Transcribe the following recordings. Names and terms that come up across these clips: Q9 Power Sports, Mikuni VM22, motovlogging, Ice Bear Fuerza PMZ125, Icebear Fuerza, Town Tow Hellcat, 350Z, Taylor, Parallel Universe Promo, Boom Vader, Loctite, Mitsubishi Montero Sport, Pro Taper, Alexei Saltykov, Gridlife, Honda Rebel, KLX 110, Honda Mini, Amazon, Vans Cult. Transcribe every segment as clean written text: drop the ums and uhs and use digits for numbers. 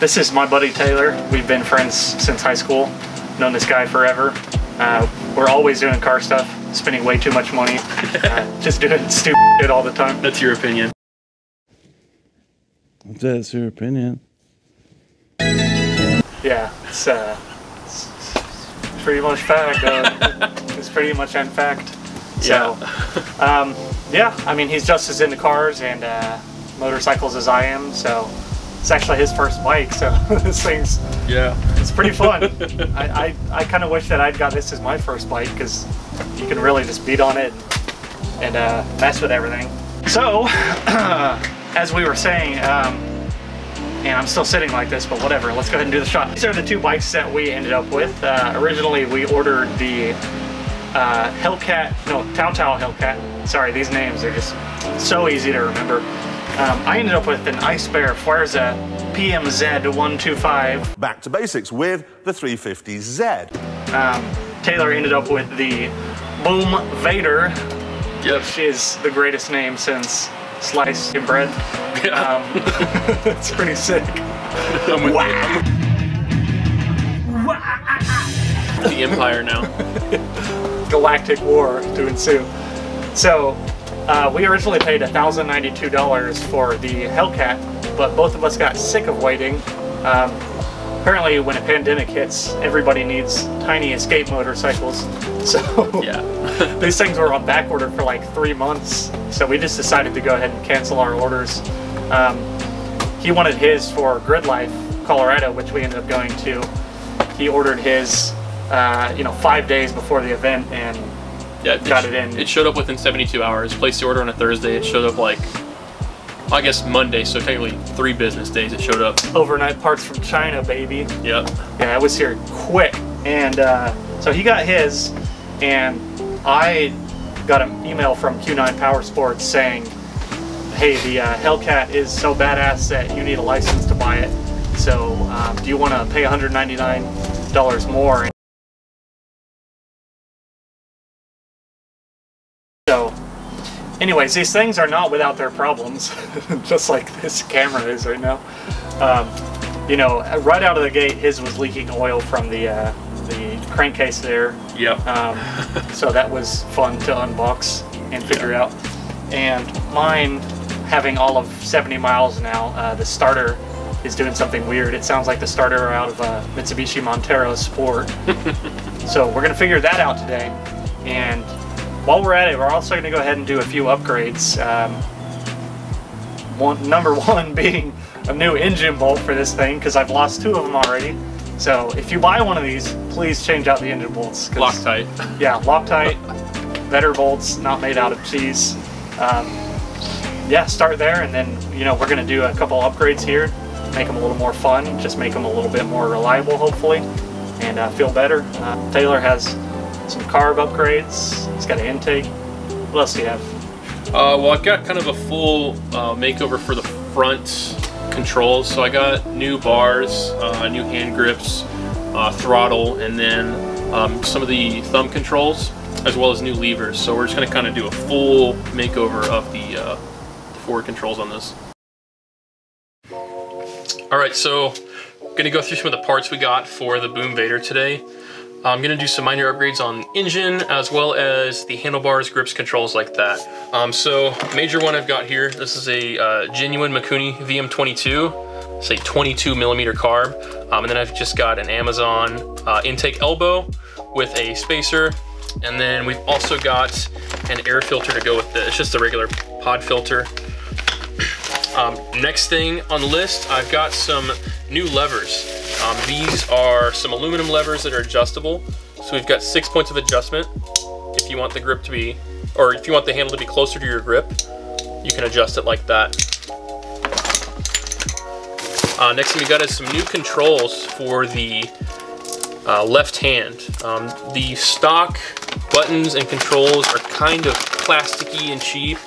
This is my buddy Taylor. We've been friends since high school. Known this guy forever. We're always doing car stuff, spending way too much money, just doing stupid shit all the time. That's your opinion. That's your opinion. Yeah, it's pretty much fact. It's pretty much in fact. So, yeah. Yeah, I mean, he's just as into cars and motorcycles as I am, so it's actually his first bike, so this thing's, yeah, it's pretty fun. I kind of wish that I'd got this as my first bike, because you can really just beat on it and mess with everything. So, as we were saying, and I'm still sitting like this, but whatever, let's go ahead and do the shot. These are the two bikes that we ended up with. Originally, we ordered the Hellcat, no, Town Tow Hellcat. Sorry, these names are just so easy to remember. I ended up with an Ice Bear Fuerza PMZ125. Back to basics with the 350Z. Taylor ended up with the Boom Vader, yep, which is the greatest name since sliced bread. Yeah. It's pretty sick. I'm with wow. Wow. The Empire now. Galactic war to ensue. So we originally paid $1,092 for the Hellcat, but both of us got sick of waiting. Apparently when a pandemic hits, everybody needs tiny escape motorcycles, so yeah. These things were on back order for like 3 months, so we just decided to go ahead and cancel our orders. He wanted his for Gridlife, Colorado, which we ended up going to. He ordered his you know, 5 days before the event, and yeah, got it in. It showed up within 72 hours. Placed the order on a Thursday. It showed up like, I guess Monday, so technically 3 business days it showed up. Overnight parts from China, baby. Yep. Yeah, it was here quick. And so he got his, and I got an email from Q9 Power Sports saying, hey, the Hellcat is so badass that you need a license to buy it. So do you want to pay $199 more? And so, anyways, these things are not without their problems, just like this camera is right now. You know, right out of the gate, his was leaking oil from the crankcase there. Yep. So that was fun to unbox and figure out. And mine, having all of 70 miles now, the starter is doing something weird. It sounds like the starter out of Mitsubishi Montero Sport. So we're going to figure that out today. And while we're at it, we're also going to go ahead and do a few upgrades. Number one being a new engine bolt for this thing, because I've lost 2 of them already. So if you buy one of these, please change out the engine bolts. Loctite. Yeah, Loctite. Better bolts, not made out of cheese. Yeah, start there, and then, you know, we're going to do a couple upgrades here. Make them a little more fun, just make them a little bit more reliable, hopefully, and feel better. Taylor has some carb upgrades. It's got an intake. What else do you have? Well, I've got kind of a full makeover for the front controls. So I got new bars, new hand grips, throttle, and then some of the thumb controls, as well as new levers. So we're just going to kind of do a full makeover of the forward controls on this. All right, so I'm going to go through some of the parts we got for the Boom Vader today. I'm going to do some minor upgrades on the engine, as well as the handlebars, grips, controls like that. So major one I've got here, this is a genuine Mikuni VM22. It's a 22 millimeter carb. And then I've just got an Amazon intake elbow with a spacer. And then we've also got an air filter to go with this. It's just a regular pod filter. Next thing on the list, I've got some new levers. These are some aluminum levers that are adjustable. So we've got 6 points of adjustment. If you want the grip to be, or if you want the handle to be closer to your grip, you can adjust it like that. Next thing we got is some new controls for the left hand. The stock buttons and controls are kind of plasticky and cheap.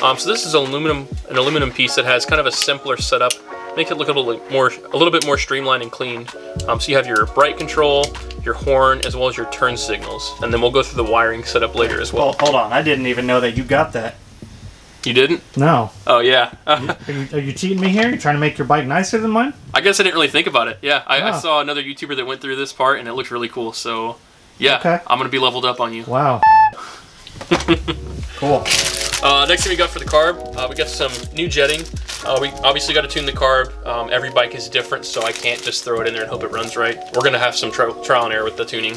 So this is an aluminum piece that has kind of a simpler setup. Make it look a little bit more streamlined and clean. So you have your bright control, your horn, as well as your turn signals. And then we'll go through the wiring setup later as well. Hold on, I didn't even know that you got that. You didn't? No. Oh, yeah. Are you cheating me here? You're trying to make your bike nicer than mine? I guess I didn't really think about it. Yeah, I saw another YouTuber that went through this part, and it looked really cool. So, yeah, okay. I'm going to be leveled up on you. Wow. Cool. Next thing we got for the carb, we got some new jetting. We obviously got to tune the carb. Every bike is different, so I can't just throw it in there and hope it runs right. We're going to have some trial and error with the tuning.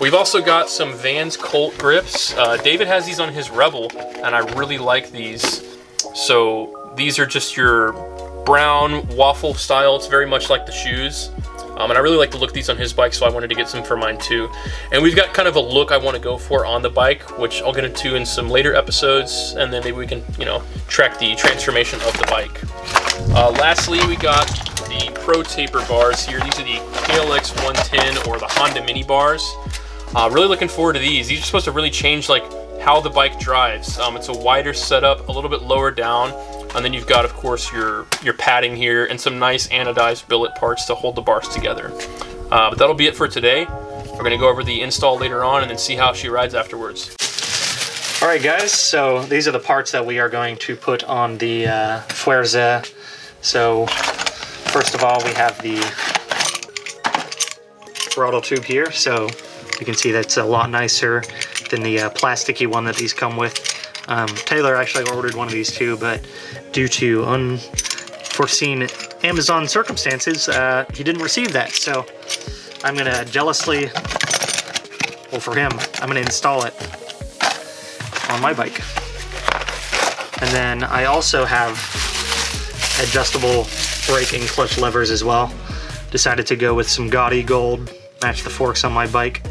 We've also got some Vans Cult grips. David has these on his Rebel, and I really like these. So these are just your brown waffle style. It's very much like the shoes. And I really like the look of these on his bike, so I wanted to get some for mine too. And we've got kind of a look I want to go for on the bike, which I'll get into in some later episodes, and then maybe we can, you know, track the transformation of the bike. Lastly, we got the Pro Taper bars here. These are the KLX 110 or the Honda Mini bars. Really looking forward to these. These are supposed to really change like how the bike drives. It's a wider setup, a little bit lower down. And then you've got, of course, your padding here and some nice anodized billet parts to hold the bars together. But that'll be it for today. We're going to go over the install later on and then see how she rides afterwards. All right, guys. So these are the parts that we are going to put on the Fuerza. So first of all, we have the throttle tube here. So you can see that's a lot nicer than the plasticky one that these come with. Taylor actually ordered one of these too, but due to unforeseen Amazon circumstances, he didn't receive that. So I'm going to jealously, well for him, I'm going to install it on my bike. And then I also have adjustable brake and clutch levers as well. Decided to go with some gaudy gold, match the forks on my bike.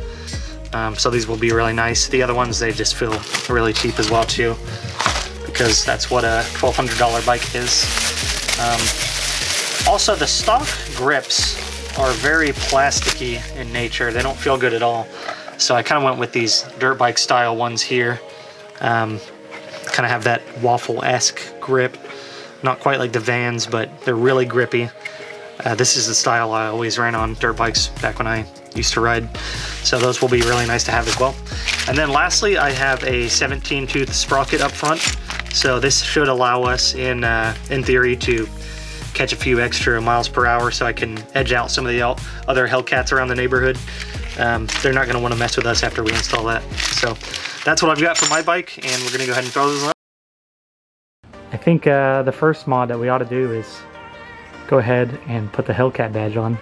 So these will be really nice. The other ones, they just feel really cheap as well too, because that's what a $1,200 bike is. Also, the stock grips are very plasticky in nature. They don't feel good at all. So I kind of went with these dirt bike style ones here. Kind of have that waffle-esque grip. Not quite like the Vans, but they're really grippy. This is the style I always ran on dirt bikes back when I used to ride. So those will be really nice to have as well. And then lastly, I have a 17-tooth sprocket up front. So this should allow us in theory to catch a few extra miles per hour, so I can edge out some of the other Hellcats around the neighborhood. They're not gonna wanna mess with us after we install that. So that's what I've got for my bike, and we're gonna go ahead and throw those on. I think the first mod that we ought to do is go ahead and put the Hellcat badge on.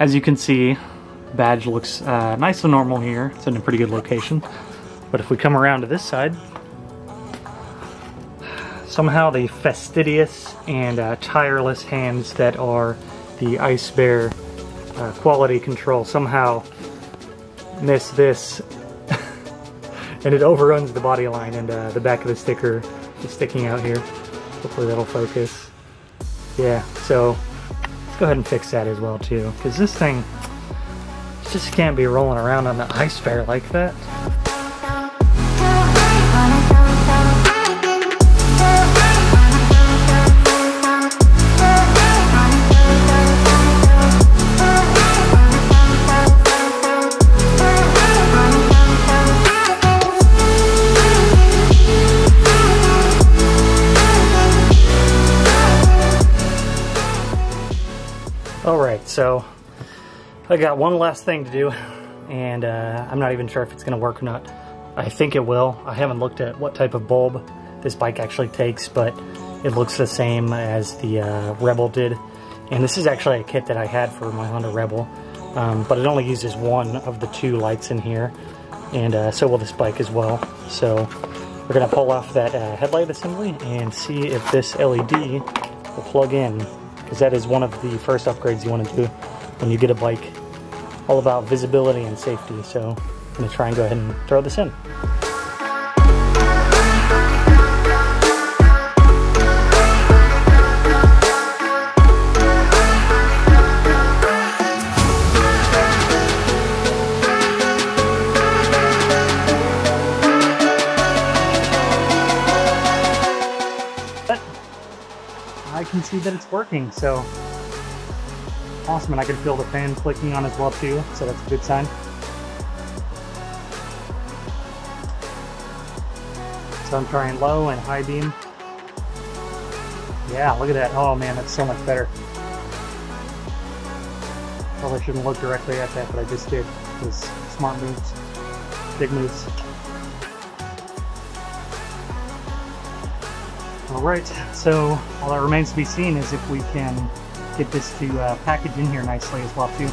As you can see, badge looks nice and normal here. It's in a pretty good location. But if we come around to this side, somehow the fastidious and tireless hands that are the Ice Bear quality control somehow miss this and it overruns the body line, and the back of the sticker is sticking out here. Hopefully that'll focus. Yeah, so let's go ahead and fix that as well too, because this thing just can't be rolling around on the Ice Bear like that. So I got one last thing to do, and I'm not even sure if it's going to work or not. I think it will. I haven't looked at what type of bulb this bike actually takes, but it looks the same as the Rebel did. And this is actually a kit that I had for my Honda Rebel, but it only uses one of the two lights in here, and so will this bike as well. So we're going to pull off that headlight assembly and see if this LED will plug in. Because that is one of the first upgrades you want to do when you get a bike. All about visibility and safety, so I'm going to try and go ahead and throw this in. Can see that it's working, so awesome. And I can feel the fan clicking on as well too, so that's a good sign. So I'm trying low and high beam. Yeah, look at that. Oh man, that's so much better. Probably shouldn't look directly at that, but I just did. It was smart moves, big moves. Alright, so all that remains to be seen is if we can get this to package in here nicely as well too.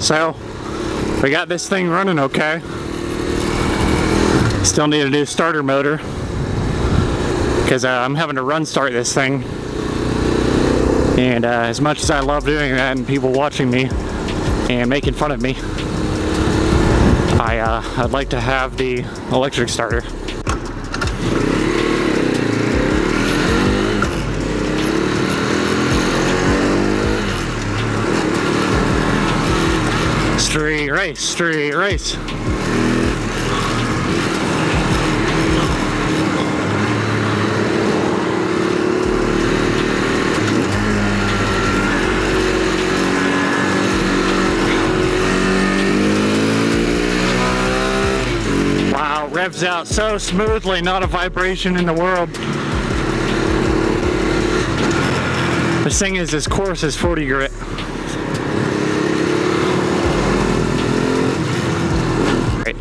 So, we got this thing running okay. Still need a new starter motor, because I'm having to run start this thing. And as much as I love doing that and people watching me and making fun of me, I'd like to have the electric starter. Street race, street race. Wow, revs out so smoothly, not a vibration in the world. This thing is as coarse as 40 grit.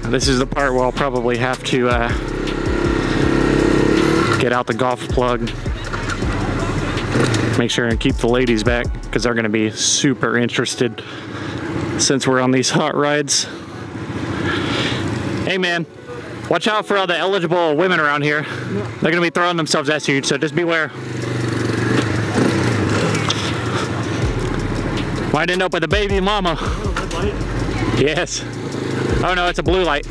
This is the part where I'll probably have to get out the golf plug. Make sure and keep the ladies back, because they're going to be super interested since we're on these hot rides. Hey man, watch out for all the eligible women around here. They're gonna be throwing themselves at you, so just beware. Might end up with a baby mama. Oh, red light? Yes. Oh no, it's a blue light.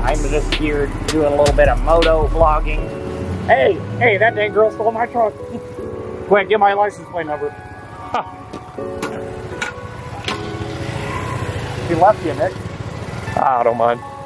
I'm just here doing a little bit of moto vlogging. Hey, hey, that dang girl stole my truck. Quick, get my license plate number. Huh. She left you, Nick. I don't mind.